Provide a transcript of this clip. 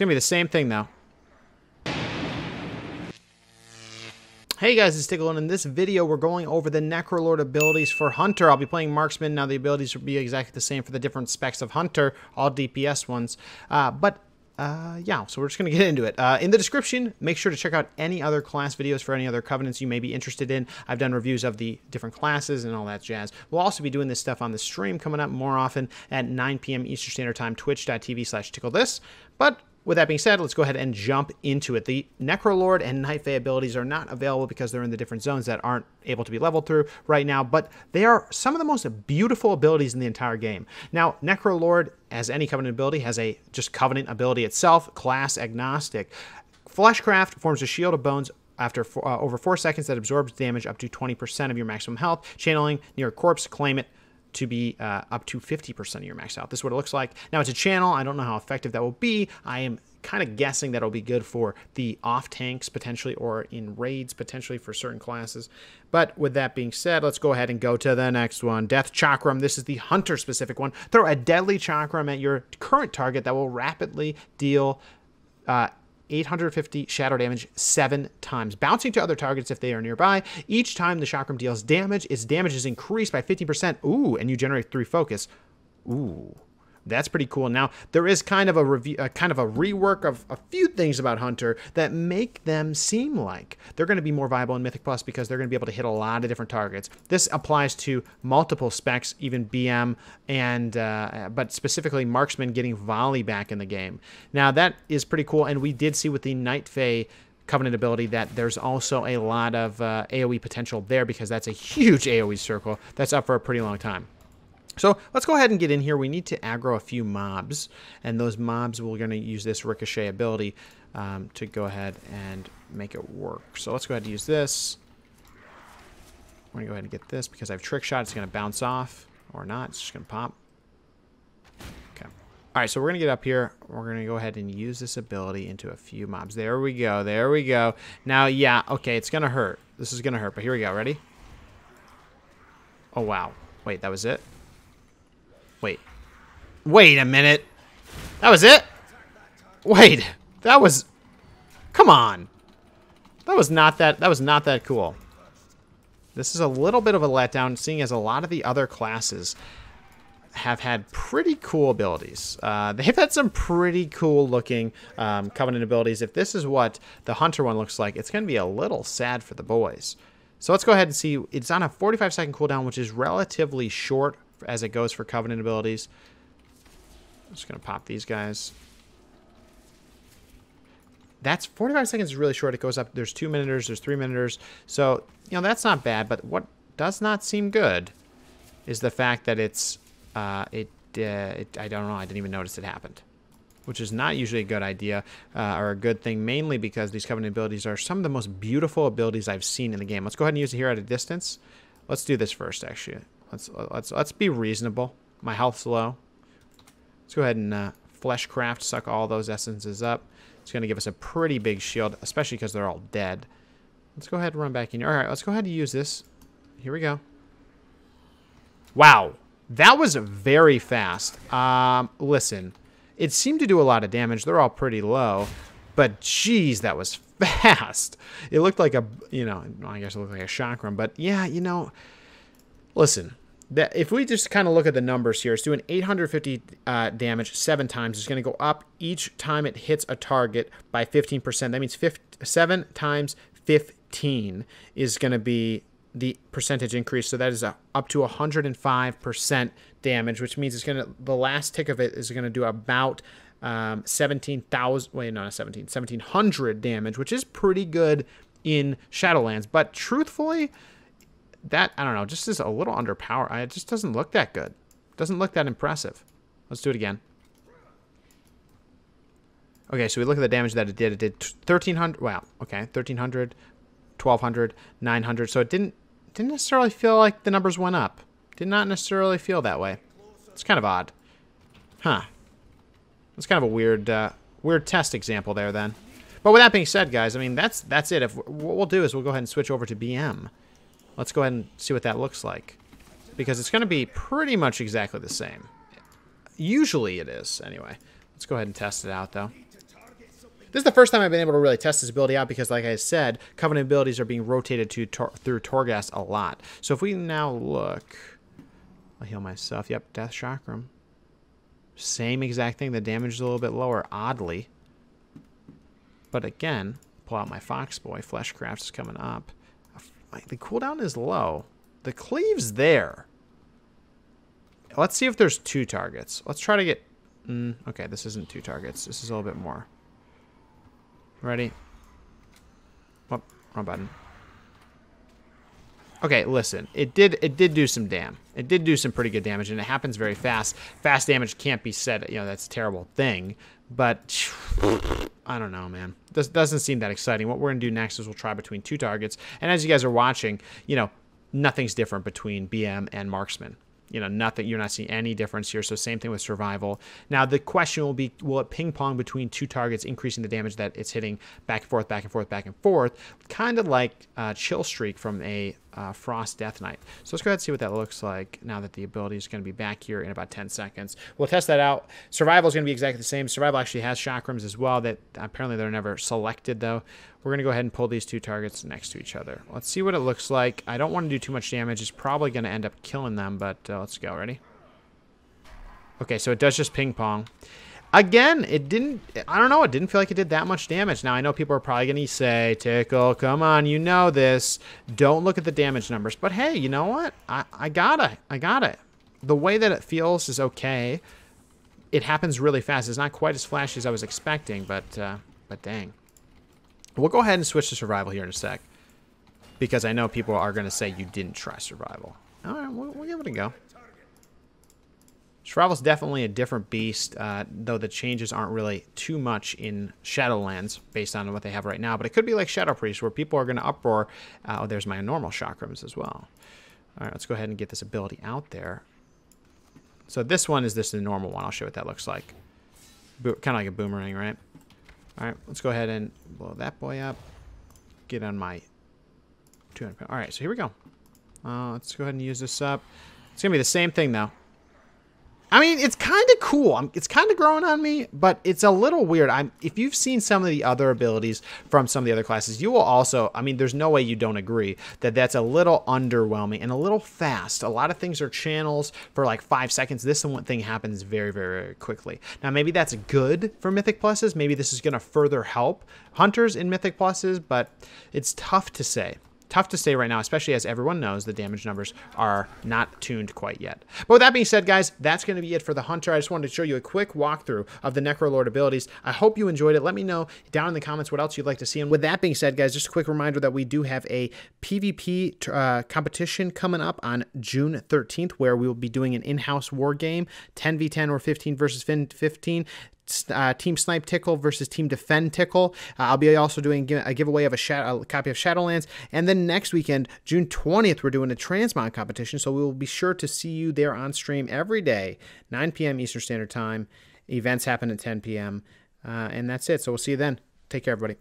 It's gonna be the same thing now. Hey guys, it's Tiqqle, and in this video we're going over the Necrolord abilities for Hunter. I'll be playing Marksman. Now the abilities will be exactly the same for the different specs of Hunter, all DPS ones. Yeah, so we're just going to get into it. In the description, make sure to check out any other class videos for any other Covenants you may be interested in. I've done reviews of the different classes and all that jazz. We'll also be doing this stuff on the stream coming up more often at 9 p.m. Eastern Standard Time, twitch.tv/ticklethis. But with that being said, let's go ahead and jump into it. The Necrolord and Night Fae abilities are not available because they're in the different zones that aren't able to be leveled through right now, but they are some of the most beautiful abilities in the entire game. Now, Necrolord, as any Covenant ability, has a just Covenant ability itself, class agnostic. Fleshcraft forms a shield of bones after over 4 seconds that absorbs damage up to 20% of your maximum health. Channeling near a corpse, claim it to be up to 50% of your max health. This is what it looks like. Now, it's a channel. I don't know how effective that will be. I am kind of guessing that it'll be good for the off tanks potentially, or in raids potentially for certain classes. But with that being said, let's go ahead and go to the next one. Death Chakram. This is the Hunter specific one. Throw a deadly chakram at your current target that will rapidly deal 850 shadow damage 7 times, bouncing to other targets if they are nearby. Each time the chakram deals damage, its damage is increased by 50%. Ooh, and you generate 3 focus. Ooh, that's pretty cool. Now, there is kind of a review, kind of a rework of a few things about Hunter that make them seem like they're going to be more viable in Mythic Plus because they're going to be able to hit a lot of different targets. This applies to multiple specs, even BM, and but specifically Marksman getting Volley back in the game. Now, that is pretty cool, and we did see with the Night Fae Covenant ability that there's also a lot of AoE potential there because that's a huge AoE circle that's up for a pretty long time. So let's go ahead and get in here. We need to aggro a few mobs, and those mobs, we're going to use this Ricochet ability to go ahead and make it work. So let's go ahead and use this. We're going to go ahead and get this because I have Trick Shot. It's going to bounce off or not. It's just going to pop. Okay. All right, so we're going to get up here. We're going to go ahead and use this ability into a few mobs. There we go. There we go. Now, yeah, okay, it's going to hurt. This is going to hurt, but here we go. Ready? Oh, wow. Wait, that was it? Wait a minute. That was it? Wait. That was... Come on. That was not that cool. This is a little bit of a letdown, seeing as a lot of the other classes have had pretty cool abilities. They've had some pretty cool looking Covenant abilities. If this is what the Hunter one looks like, it's going to be a little sad for the boys. So let's go ahead and see. It's on a 45-second cooldown, which is relatively short as it goes for Covenant abilities. I'm just going to pop these guys. That's 45 seconds is really short. It goes up. There's 2 minuters. There's 3 minuters. So, you know, that's not bad. But what does not seem good is the fact that it's, I don't know. I didn't even notice it happened, which is not usually a good idea or a good thing, mainly because these Covenant abilities are some of the most beautiful abilities I've seen in the game. Let's go ahead and use it here at a distance. Let's do this first, actually. Let's be reasonable. My health's low. Let's go ahead and Fleshcraft, suck all those essences up. It's going to give us a pretty big shield, especially because they're all dead. Let's go ahead and run back in here. All right, let's go ahead and use this. Here we go. Wow, that was very fast. Listen, it seemed to do a lot of damage. They're all pretty low, but geez, that was fast. It looked like a, you know, I guess it looked like a chakram, but yeah, you know, listen. That if we just kind of look at the numbers here, it's doing 850 damage 7 times. It's going to go up each time it hits a target by 15%. That means 7 times 15 is going to be the percentage increase. So that is up to 105% damage, which means it's going to, the last tick of it is going to do about 1,700 damage, which is pretty good in Shadowlands. But truthfully, that, I don't know, just is a little underpowered. It just doesn't look that good. Doesn't look that impressive. Let's do it again. Okay, so we look at the damage that it did. It did 1,300. Wow, okay, 1,300, 1,200, 900. So it didn't necessarily feel like the numbers went up. Did not necessarily feel that way. It's kind of odd. Huh. It's kind of a weird, weird test example there then. But with that being said, guys, I mean, that's it. If, what we'll do is we'll go ahead and switch over to BM. Let's go ahead and see what that looks like, because it's going to be pretty much exactly the same. Usually it is, anyway. Let's go ahead and test it out, though. This is the first time I've been able to really test this ability out because, like I said, Covenant abilities are being rotated through Torghast a lot. So if we now look... I'll heal myself. Yep, Death Chakram. Same exact thing. The damage is a little bit lower, oddly. But again, pull out my Foxboy. Fleshcraft is coming up. The cooldown is low. The cleave's there. Let's see if there's two targets. Let's try to get... okay, this isn't two targets. This is a little bit more. Ready? Oh, wrong button. Okay, listen. It did do some damage. It did do some pretty good damage, and it happens very fast. Fast damage can't be said, you know, that's a terrible thing. But, I don't know, man. This doesn't seem that exciting. What we're going to do next is we'll try between two targets. And as you guys are watching, you know, nothing's different between BM and Marksman. You know, nothing. You're not seeing any difference here. So same thing with Survival. Now the question will be, will it ping pong between two targets, increasing the damage that it's hitting back and forth, back and forth, back and forth, kind of like Chillstreak from a Frost Death Knight. So let's go ahead and see what that looks like now that the ability is going to be back here in about 10 seconds. We'll test that out. Survival is going to be exactly the same. Survival actually has chakrams as well that apparently they're never selected though. We're going to go ahead and pull these two targets next to each other. Let's see what it looks like. I don't want to do too much damage. It's probably going to end up killing them, but let's go. Ready? Okay, so it does just ping pong. Again, it didn't, I don't know, it didn't feel like it did that much damage. Now, I know people are probably going to say, Tiqqle, come on, you know this. Don't look at the damage numbers. But hey, you know what? I got it. The way that it feels is okay. It happens really fast. It's not quite as flashy as I was expecting, but dang. We'll go ahead and switch to Survival here in a sec, because I know people are going to say you didn't try Survival. All right, we'll give it a go. Survival's definitely a different beast, though the changes aren't really too much in Shadowlands based on what they have right now. But it could be like Shadow Priest, where people are going to uproar. Oh, there's my normal chakrams as well. All right, let's go ahead and get this ability out there. So this one is the normal one. I'll show you what that looks like. Kind of like a boomerang, right? All right, let's go ahead and blow that boy up. Get on my 200. All right, so here we go. Let's go ahead and use this up. It's going to be the same thing, though. I mean, it's kind of cool. It's kind of growing on me, but it's a little weird. If you've seen some of the other abilities from some of the other classes, you will also, I mean, there's no way you don't agree that that's a little underwhelming and a little fast. A lot of things are channels for like 5 seconds. This one thing happens very, very, very quickly. Now, maybe that's good for Mythic Pluses. Maybe this is going to further help Hunters in Mythic Pluses, but it's tough to say. Tough to say right now, especially as everyone knows the damage numbers are not tuned quite yet. But with that being said, guys, that's going to be it for the Hunter. I just wanted to show you a quick walkthrough of the Necrolord abilities. I hope you enjoyed it. Let me know down in the comments what else you'd like to see. And with that being said, guys, just a quick reminder that we do have a PvP competition coming up on June 13th, where we will be doing an in-house war game, 10v10 or 15 versus 15. Team Snipe Tiqqle versus Team Defend Tiqqle. I'll be also doing a giveaway of a copy of Shadowlands. And then next weekend, June 20th, we're doing a Transmog competition. So we will be sure to see you there on stream every day, 9 p.m. Eastern Standard Time. Events happen at 10 p.m. And that's it. So we'll see you then. Take care, everybody.